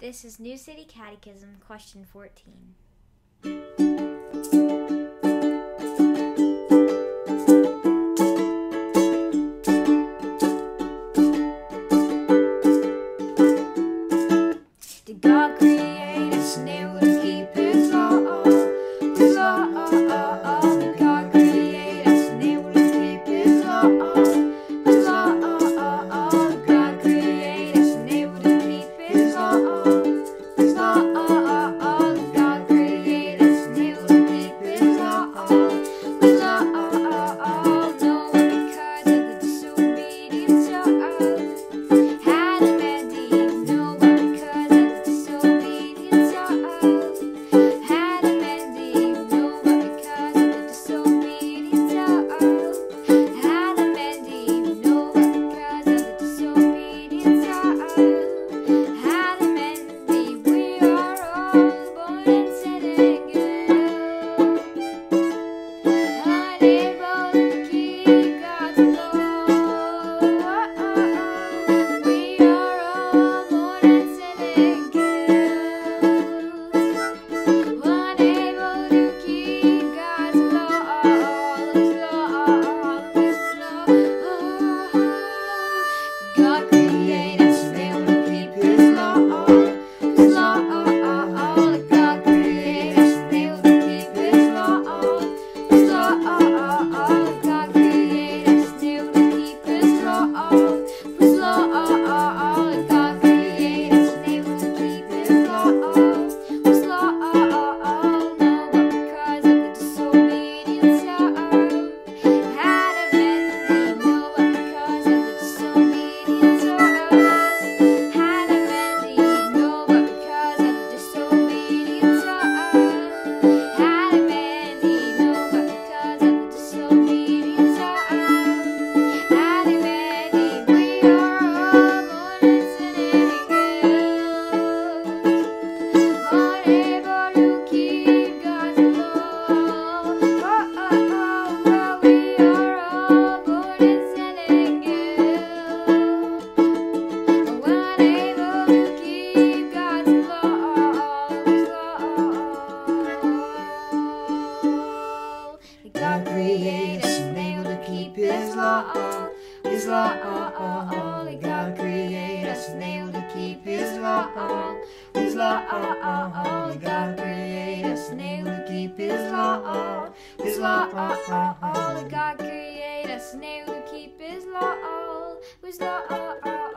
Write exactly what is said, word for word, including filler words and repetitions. This is New City Catechism, question fourteen. Did God create us and it would keep His law? His law, did God create us and it would keep His law? His law, did God create us and it would keep His law? His law, did God create us and it would keep His law? His law, no one because of the disobedience of Adam and Eve. Create us and they will keep His law, His law. God create us and they will keep His law, His law. God create us and they will keep His law, His law. God create us and they will keep His law, His law.